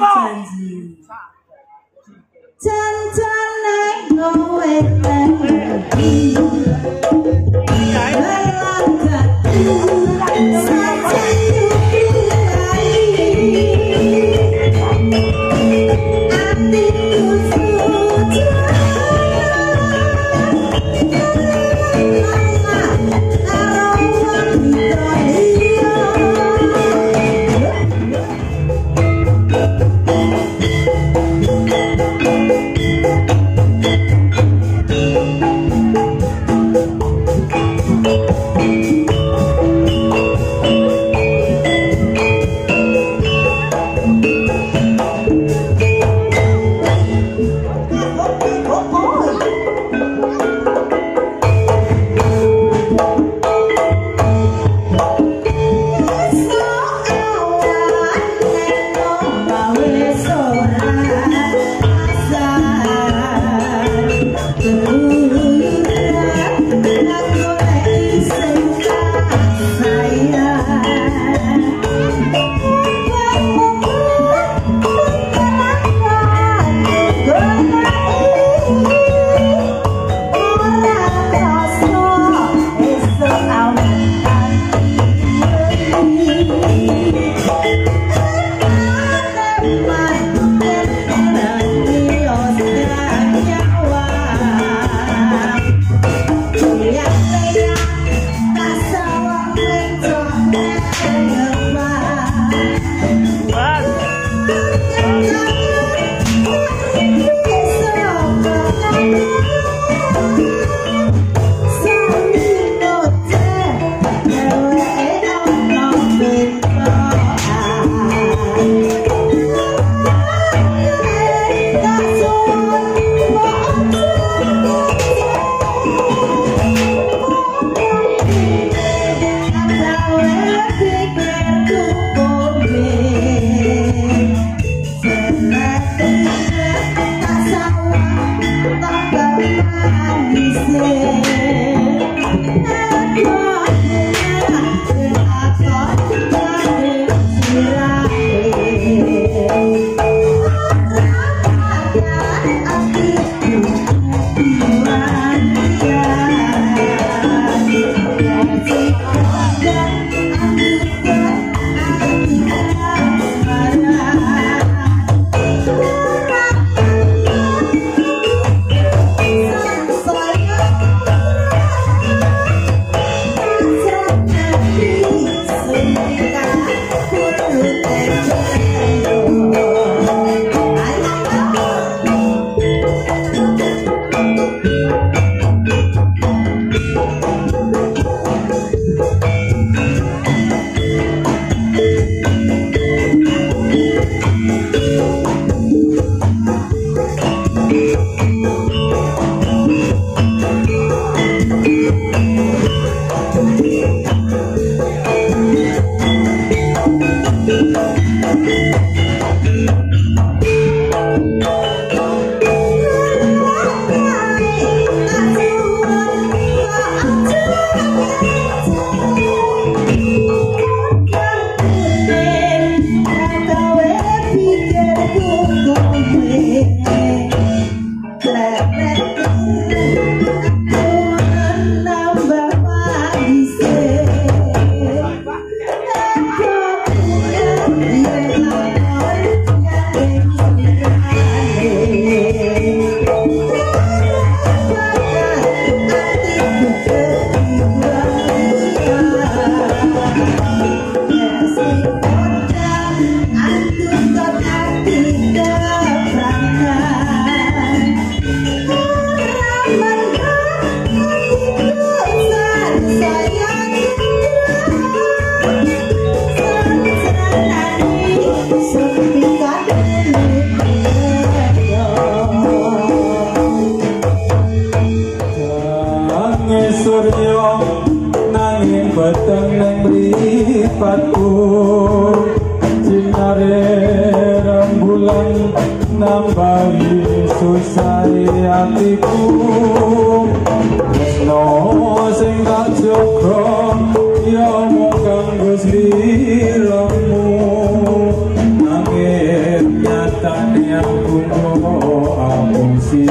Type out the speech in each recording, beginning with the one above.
janji janjanek doe Yo mung kang Gusti lamu nanging yang kuno amunsi.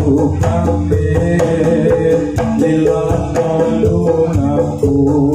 Aku pamit, lila nolun aku.